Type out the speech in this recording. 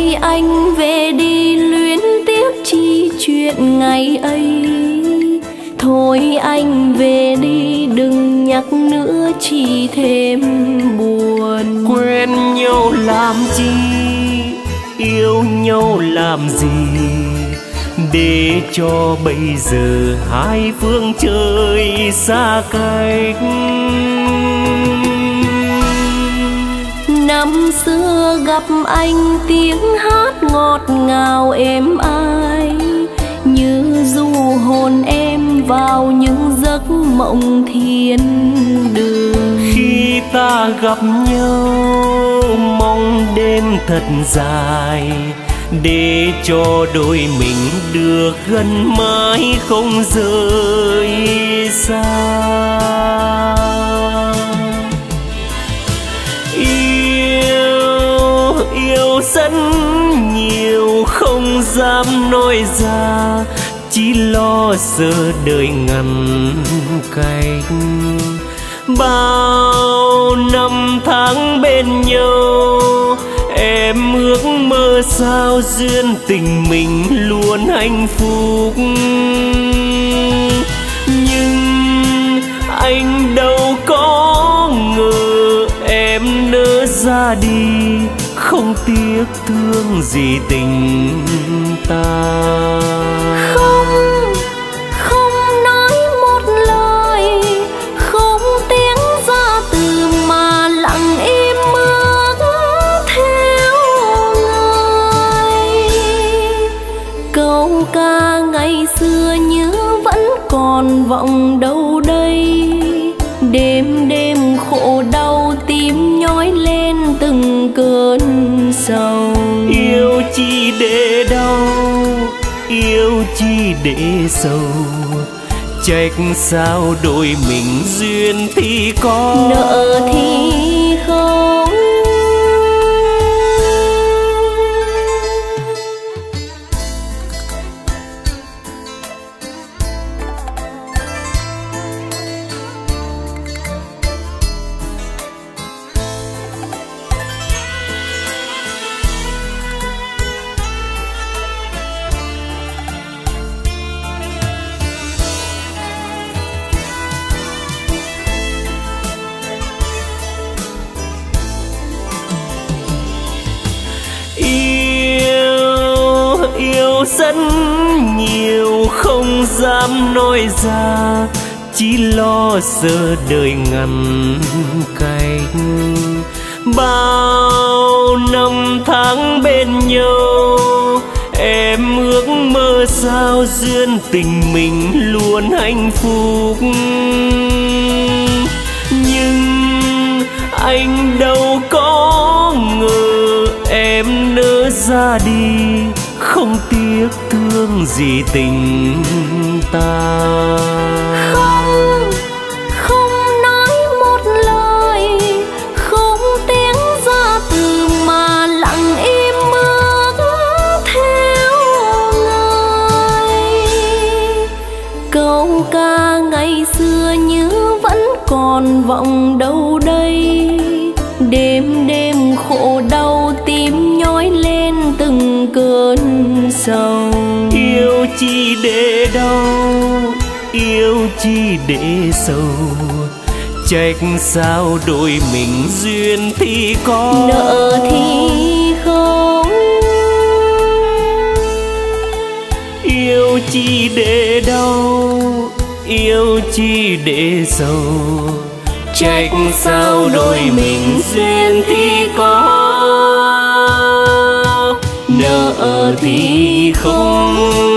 ơi anh về đi luyến tiếc chi chuyện ngày ấy. Thôi anh về đi đừng nhắc nữa chỉ thêm buồn. Quên nhau làm chi, yêu nhau làm gì, để cho bây giờ hai phương trời xa cách. Năm xưa gặp anh tiếng hát ngọt ngào êm ái, như du hồn em vào những giấc mộng thiên đường. Khi ta gặp nhau mong đêm thật dài, để cho đôi mình được gần mãi không rời xa. Yêu rất nhiều không dám nói ra, chỉ lo sợ đời ngăn cách. Bao năm tháng bên nhau em ước mơ sao duyên tình mình luôn hạnh phúc. Nhưng anh đâu có ngờ em nỡ ra đi, không tiếc thương gì tình ta. Không nói một lời, không tiếng ra từ mà lặng im bước theo người. Câu ca ngày xưa như vẫn còn vọng đâu đây, đêm đêm khổ đau tim nhói lên từng cơn sầu. Yêu chi để đau, yêu chi để sầu, trách sao đôi mình duyên thì có, nợ thì không. Rất nhiều không dám nói ra, chỉ lo sợ đời ngăn cách. Bao năm tháng bên nhau em ước mơ sao duyên tình mình luôn hạnh phúc. Nhưng anh đâu có ngờ em nỡ ra đi, không tiếc thương gì tình ta. Không nói một lời, không tiếng ra từ mà lặng im bước theo người. Câu ca ngày xưa như vẫn còn vọng đâu đây, đêm đêm khổ đau tim nhói lên từng cơn sầu. Yêu chi để đau, yêu chi để sầu, trách sao đôi mình duyên thì có, nợ thì không. Yêu chi để đau, yêu chi để sầu, trách sao đôi mình duyên thì có, nợ thì không.